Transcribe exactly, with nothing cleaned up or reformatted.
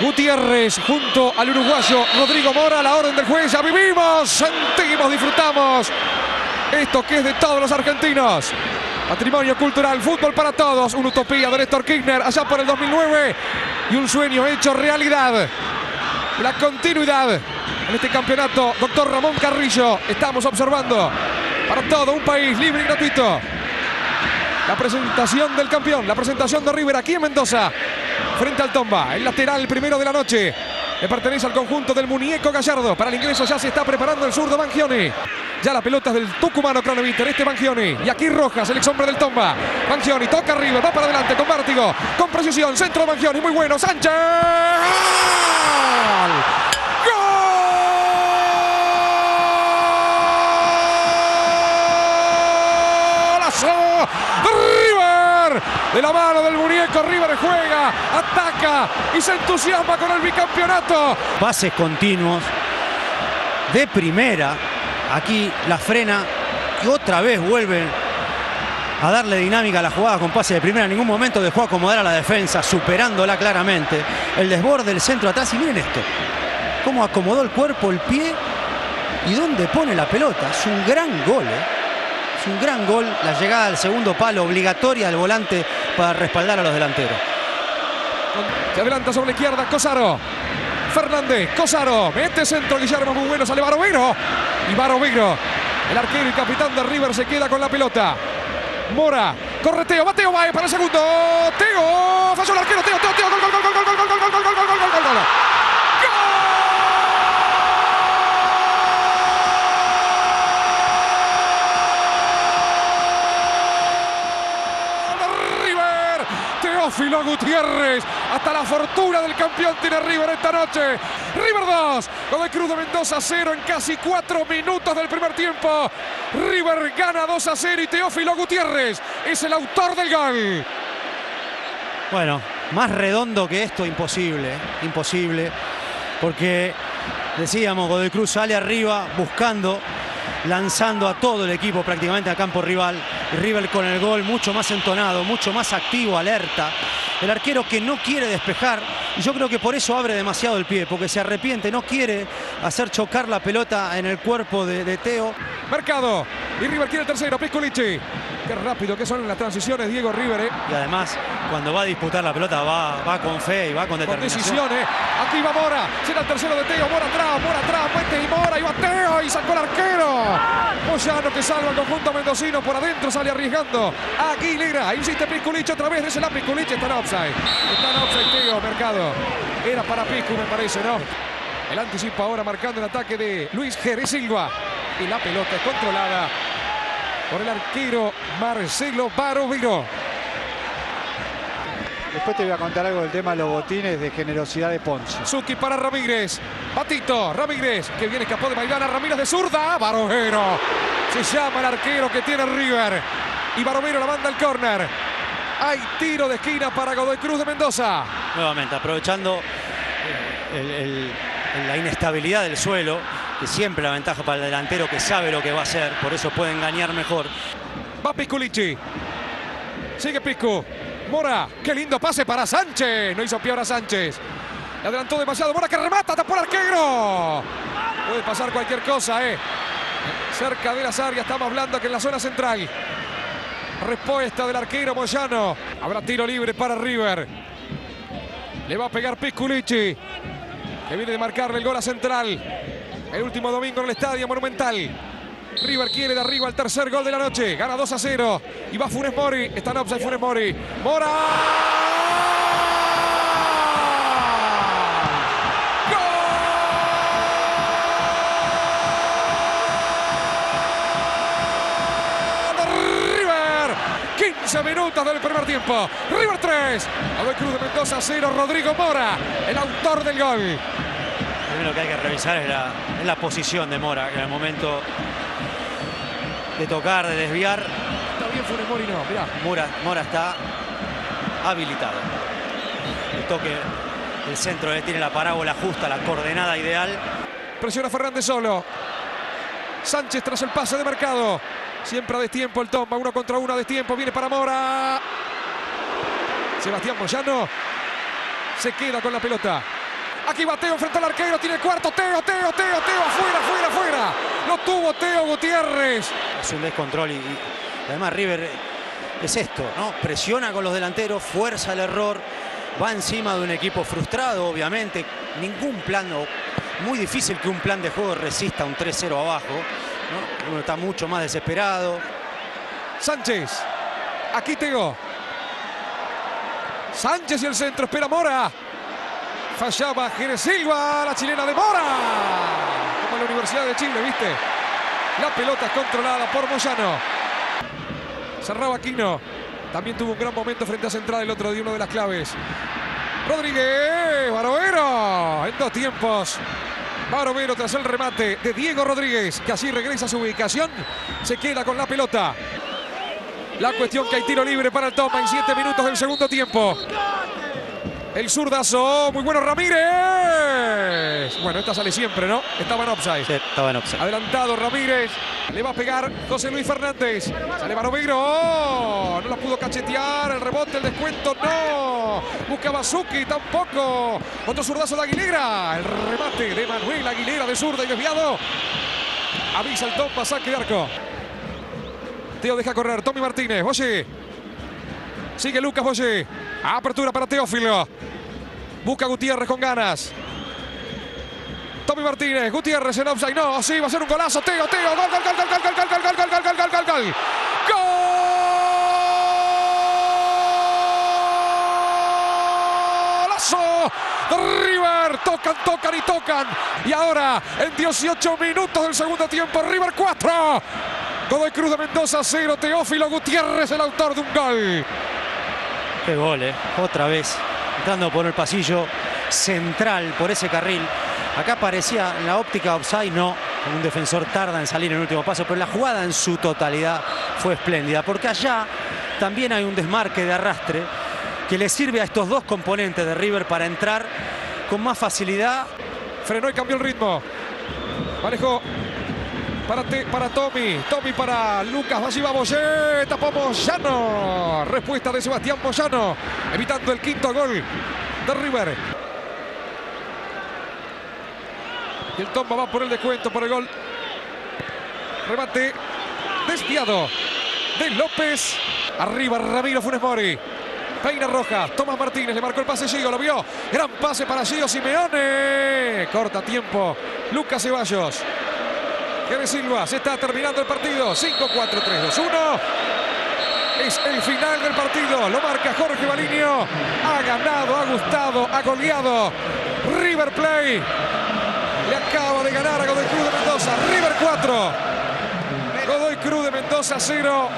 Gutiérrez junto al uruguayo Rodrigo Mora, la orden del juez. Ya vivimos, sentimos, disfrutamos esto que es de todos los argentinos. Patrimonio cultural, fútbol para todos, una utopía de Néstor Kirchner allá por el dos mil nueve y un sueño hecho realidad. La continuidad en este campeonato, doctor Ramón Carrillo, estamos observando para todo un país libre y gratuito. La presentación del campeón, la presentación de River aquí en Mendoza, frente al Tomba, el lateral primero de la noche. Le pertenece al conjunto del muñeco Gallardo. Para el ingreso ya se está preparando el zurdo Mangione. Ya la pelota es del tucumano Cronoviter, este Mangione. Y aquí Rojas, el ex hombre del Tomba. Mangione toca arriba, va para adelante con vértigo, con precisión, centro de Mangione, muy bueno, Sánchez. River, de la mano del muñeco, River juega, ataca y se entusiasma con el bicampeonato. Pases continuos de primera, aquí la frena y otra vez vuelven a darle dinámica a la jugada con pases de primera. En ningún momento dejó acomodar a la defensa, superándola claramente. El desborde, el centro atrás y miren esto, cómo acomodó el cuerpo, el pie y dónde pone la pelota. Es un gran gol, ¿eh? Un gran gol, la llegada al segundo palo obligatoria al volante para respaldar a los delanteros. Se adelanta sobre la izquierda Cosaro. Fernández, Cosaro, mete centro Guillermo, muy bueno, sale Barovero. Y Barovero, el arquero y capitán de River, se queda con la pelota. Mora, corre Teo, va Teo, va para el segundo. Teo, falló el arquero, Teo, Teo, Teo, gol, gol, gol, gol, gol, gol, gol, gol, gol, gol, gol, gol. Teófilo Gutiérrez, hasta la fortuna del campeón tiene River esta noche. River dos, Godoy Cruz de Mendoza cero en casi cuatro minutos del primer tiempo. River gana dos a cero y Teófilo Gutiérrez es el autor del gol. Bueno, más redondo que esto, imposible, imposible. Porque decíamos, Godoy Cruz sale arriba buscando, lanzando a todo el equipo prácticamente a campo rival. River con el gol mucho más entonado, mucho más activo, alerta. El arquero que no quiere despejar, y yo creo que por eso abre demasiado el pie, porque se arrepiente, no quiere hacer chocar la pelota en el cuerpo de, de Teo. Mercado, y River quiere el tercero, Pisculichi. Qué rápido que son las transiciones, Diego River. Eh. Y además, cuando va a disputar la pelota, va, va con fe y va con determinación. Con decisión, eh. Aquí va Mora, será el tercero de Teo, Mora atrás, Mora atrás, mete y Mora, y va Teo, y sacó el arquero. Moyano que salva el conjunto mendocino, por adentro sale arriesgando. Aguilera, insiste Pisculichi otra vez, desde la Pisculichi, está en offside. Está en offside Teo, Mercado. Era para Piscu, me parece, ¿no? El anticipo ahora marcando el ataque de Luis Jerez Silva. Y la pelota es controlada por el arquero Marcelo Barovero. Después te voy a contar algo del tema de los botines de generosidad de Ponce. Suki para Ramírez. Patito, Ramírez, que viene escapó de Maidana. Ramírez de zurda, Barovero. Se llama el arquero que tiene River. Y Barovero la manda al córner. Hay tiro de esquina para Godoy Cruz de Mendoza. Nuevamente, aprovechando el, el, la inestabilidad del suelo, que siempre la ventaja para el delantero que sabe lo que va a hacer, por eso puede engañar mejor. Va Pisculichi, sigue Piscu, Mora, qué lindo pase para Sánchez, no hizo pie ahora Sánchez, le adelantó demasiado, Mora que remata, tapó el arquero, puede pasar cualquier cosa, eh. Cerca de las áreas, estamos hablando que en la zona central, respuesta del arquero Moyano, habrá tiro libre para River, le va a pegar Pisculichi, que viene de marcarle el gol a Central. El último domingo en el Estadio Monumental. River quiere de arriba el tercer gol de la noche. Gana dos a cero. Y va Funes Mori. Está en offside Funes Mori. ¡Mora! ¡Gol! ¡River! quince minutos del primer tiempo. River tres. Godoy Cruz de Mendoza cero. Rodrigo Mora, el autor del gol. Lo primero que hay que revisar es la, es la posición de Mora, que en el momento de tocar, de desviar. Está bien Funes Mori, no, mirá. Mora, Mora está habilitado. El toque del centro tiene la parábola justa, la coordenada ideal. Presiona Fernández solo. Sánchez tras el pase de Mercado. Siempre a destiempo el Tomba, uno contra uno a destiempo, viene para Mora. Sebastián Moyano se queda con la pelota. Aquí va Teo frente al arquero, tiene el cuarto. Teo, Teo, Teo, Teo, afuera, afuera, afuera. Lo tuvo Teo Gutiérrez. Es un descontrol y, y además River es esto, ¿no? Presiona con los delanteros, fuerza el error. Va encima de un equipo frustrado, obviamente. Ningún plan, o muy difícil que un plan de juego resista un tres cero abajo, ¿no? Uno está mucho más desesperado. Sánchez. Aquí Teo. Sánchez y el centro, espera Mora. Fallaba Gere Silva, la chilena de Mora. Como en la Universidad de Chile, ¿viste? La pelota controlada por Moyano. Cerraba Aquino. También tuvo un gran momento frente a Central el otro día, una de las claves. Rodríguez, Barovero, en dos tiempos. Barovero tras el remate de Diego Rodríguez, que así regresa a su ubicación. Se queda con la pelota. La cuestión que hay tiro libre para el Tomba en siete minutos del segundo tiempo. El zurdazo, muy bueno Ramírez. Bueno, esta sale siempre, ¿no? Estaba en offside. Sí, estaba en offside. Adelantado Ramírez. Le va a pegar José Luis Fernández. Sale Barovero. Oh, no la pudo cachetear. El rebote, el descuento, no. Buscaba Zucchi, tampoco. Otro zurdazo de Aguilera. El remate de Manuel Aguilera de zurda y desviado. Avisa el Tomba, saque de arco. Teo deja correr. Tommy Martínez. Boye. Sigue Lucas Boye. Apertura para Teófilo. Busca Gutiérrez con ganas. Tommy Martínez. Gutiérrez en offside. No, sí, va a ser un golazo. Teo, Teo. Gol, gol, gol, gol, gol, gol, gol, gol, gol, gol, gol, gol. ¡Golazo! River. Tocan, tocan y tocan. Y ahora, en dieciocho minutos del segundo tiempo, River cuatro. Godoy Cruz de Mendoza cero. Teófilo Gutiérrez, el autor de un gol. Qué gol, eh. Otra vez. Entrando por el pasillo central, por ese carril. Acá parecía en la óptica offside, no. Un defensor tarda en salir en el último paso, pero la jugada en su totalidad fue espléndida. Porque allá también hay un desmarque de arrastre que le sirve a estos dos componentes de River para entrar con más facilidad. Frenó y cambió el ritmo. Manejó. Para, te, para Tommy, Tommy para Lucas, allí va Boye, tapó Moyano, respuesta de Sebastián Moyano, evitando el quinto gol de River. Y el Tomba va por el descuento, por el gol. Remate desviado de López, arriba Ramiro Funes Mori. Peina Rojas, Tomás Martínez, le marcó el pase Gigo, lo vio, gran pase para Gigo Simeone, corta tiempo Lucas Ceballos. Gere Silva, se está terminando el partido. cinco, cuatro, tres, dos, uno. Es el final del partido. Lo marca Jorge Balinio. Ha ganado, ha gustado, ha goleado. River Plate le acaba de ganar a Godoy Cruz de Mendoza. River cuatro. Godoy Cruz de Mendoza cero.